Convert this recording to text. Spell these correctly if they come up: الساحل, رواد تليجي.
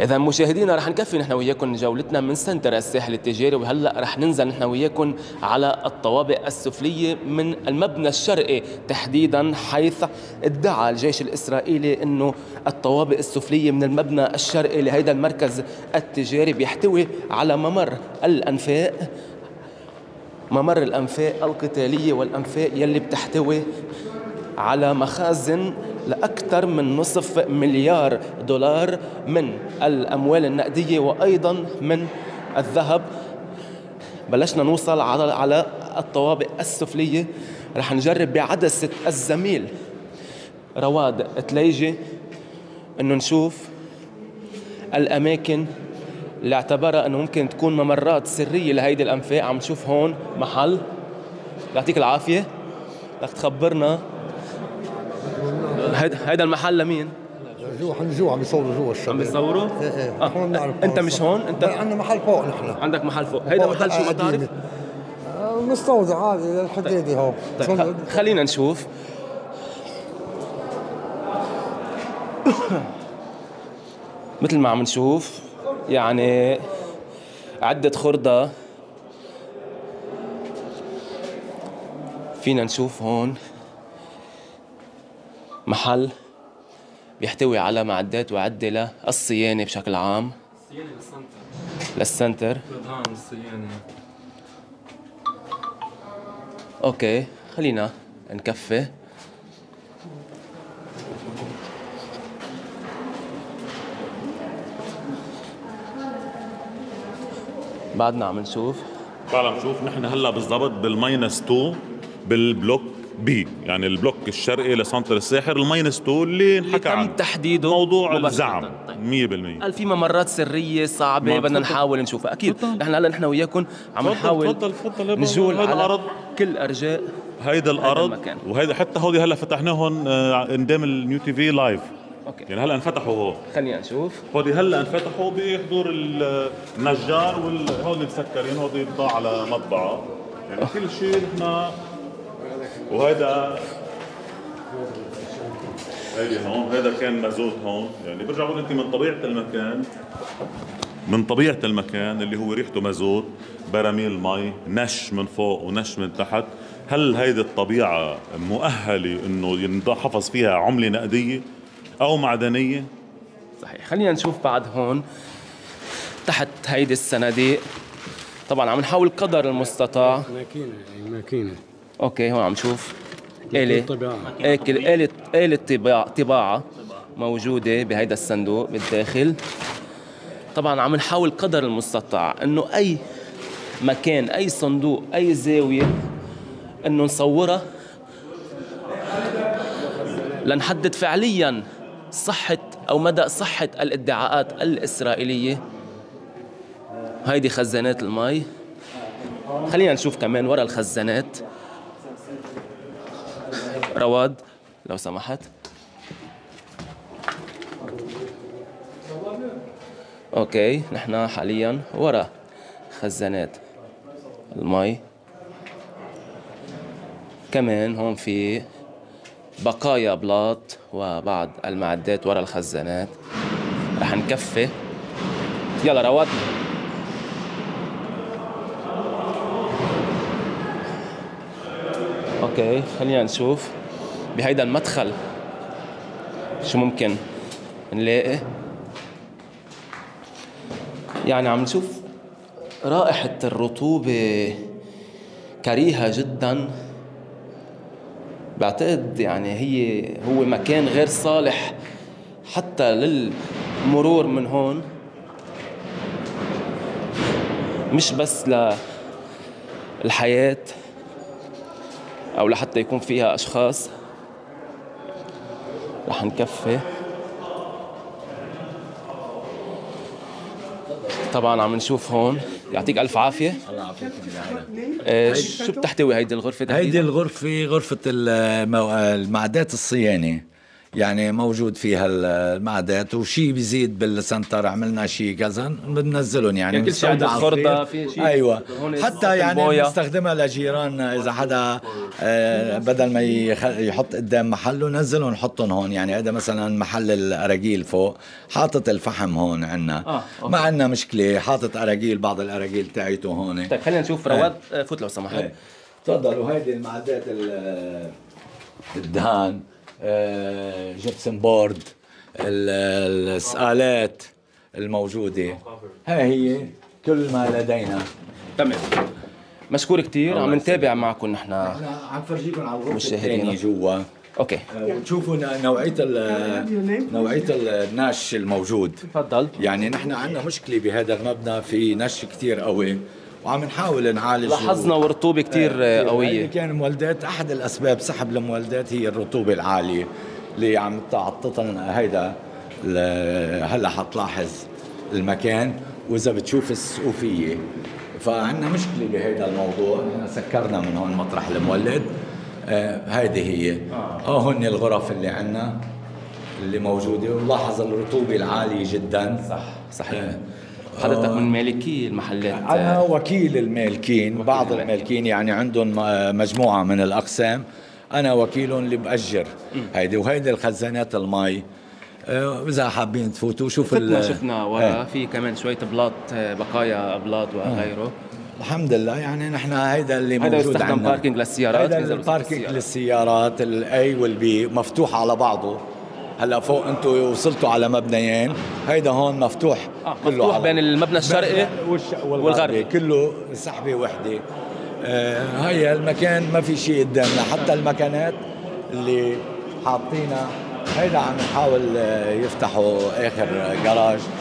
إذا مشاهدينا رح نكفي نحن وياكم جولتنا من سنتر الساحل التجاري، وهلا رح ننزل نحن وياكم على الطوابق السفلية من المبنى الشرقي تحديدا، حيث ادعى الجيش الإسرائيلي إنه الطوابق السفلية من المبنى الشرقي لهذا المركز التجاري بيحتوي على ممر الأنفاق القتالية والأنفاق يلي بتحتوي على مخازن لأكثر من $5 مليار من الأموال النقدية وأيضا من الذهب. بلشنا نوصل على الطوابق السفلية، رح نجرب بعدسة الزميل رواد تليجي إنه نشوف الأماكن اللي اعتبرها إنه ممكن تكون ممرات سرية لهيدي الأنفاق. عم نشوف هون محل، يعطيك العافية، رح تخبرنا هيدا المحل لمين؟ جوا عم يصوروا جوا الشباب، عم يصوروا؟ ايه بنعرف. انت مش هون؟ انت عندنا محل فوق، نحن عندك محل فوق، هيدا محل شو مطارك؟ مستودع عادي للحديدي هون. طيب خلينا نشوف. مثل ما عم نشوف يعني عدة خردة فينا نشوف هون، محل بيحتوي على معدات وعدة للصيانة بشكل عام، الصيانة للسنتر نظام الصيانة. اوكي خلينا نكفي. بعدنا عم نشوف، طالع نشوف نحن هلا بالضبط -2 بالبلوك بي، يعني البلوك الشرقي لسنتر الساحل، -2 اللي انحكى عنه تحديده موضوع الزعم. طيب. 100% قال في ممرات سريه صعبه بدنا نحاول نشوفها اكيد. نحن هلا نحن وياكم عم نحاول نجول على الارض، كل ارجاء هيدا الارض، وهيدا حتى هودي هلا فتحناهم قدام النيو تي في لايف. أوكي. يعني هلا انفتحوا هو، خلينا نشوف هودي هلا انفتحوا بحضور النجار، وهودي مسكرين، هودي بضاعه على مطبعه، يعني كل شيء نحن. وهذا هيدي هون، هذا كان مازوت هون، يعني برجع بقول انت من طبيعه المكان اللي هو ريحته مازوت، براميل مي، نش من فوق ونش من تحت. هل هيدي الطبيعه مؤهله انه ينحفظ فيها عمله نقديه او معدنيه؟ صحيح. خلينا نشوف بعد هون تحت هيدي الصناديق، طبعا عم نحاول قدر المستطاع. ماكينه اوكي. هون عم نشوف آلة طباعة موجودة بهيدا الصندوق بالداخل. طبعا عم نحاول قدر المستطاع انه اي مكان، اي صندوق، اي زاوية انه نصورها لنحدد فعليا صحة او مدى صحة الادعاءات الاسرائيلية. هيدي خزانات المي، خلينا نشوف كمان ورا الخزانات. رواد لو سمحت. اوكي نحن حاليا ورا خزانات المي، كمان هون في بقايا بلاط وبعض المعدات ورا الخزانات. رح نكفي، يلا رواد. اوكي خلينا نشوف بهيدا المدخل شو ممكن نلاقي. يعني عم نشوف رائحة الرطوبة كريهة جدا، بعتقد يعني هو مكان غير صالح حتى للمرور من هون، مش بس للحياة او لحتى يكون فيها اشخاص. رح نكفي. طبعا عم نشوف هون، يعطيك الف عافيه. الله يعافيك. شو بتحتوي هيدي الغرفه؟ هيدي الغرفه غرفه المعدات الصيانه، يعني موجود فيها المعدات وشي بيزيد بالسنتر عملنا شي كذا بننزلهم يعني كل شيء خرطه في شيء ايوه حتى يعني نستخدمها لجيران اذا حدا بدل ما يحط قدام محله نزلهم نحطهم هون يعني هذا مثلا محل الاراجيل فوق حاطط الفحم هون عندنا ما عندنا مشكله حاطط اراجيل بعض الاراجيل تاعته هون طيب خلينا نشوف رواد فوت لو سمحت تفضل وهيدي المعدات الدهان جبسن بورد السقالات الموجودة ها هي كل ما لدينا تمام مشكور كتير عم نتابع معكم نحن عم فرجيكم على الغرفة الثانية جوا اوكي وتشوفوا نوعية النش الموجود تفضل يعني نحن عندنا مشكلة بهذا المبنى في نش كتير قوي وعم نحاول نعالج لاحظنا ورطوبه كثير قويه يعني كان مولدات احد الاسباب سحب المولدات هي الرطوبه العاليه اللي عم تعطط لنا هيدا هلا حتلاحظ المكان واذا بتشوف السقوفيه فعندنا مشكله بهيدا الموضوع سكرنا من هون مطرح المولد هيدي هي هن الغرف اللي عندنا اللي موجوده ولاحظ الرطوبه العاليه جدا صح صحيح حضرتك من مالكي المحلات أنا وكيل المالكين وكيل بعض المالكين يعني عندهم مجموعة من الأقسام أنا وكيلهم اللي بأجر هيدي وهيدي الخزانات المي إذا حابين تفوتوا شوفوا شفنا ورا في كمان شوية بلاط بقايا أبلاط وغيره الحمد لله يعني نحن هيدا اللي موجود عندنا هيدا يستخدم باركينج للسيارات هيدا الباركينج للسيارات الأي والبي مفتوح على بعضه هلا فوق انتم وصلتوا على مبنيين، هيدا هون مفتوح كله مفتوح بين المبنى الشرقي والغربي كله سحبه وحده هي المكان ما في شيء قدامنا حتى المكانات اللي حاطينها هيدا عم نحاول يفتحوا اخر جراج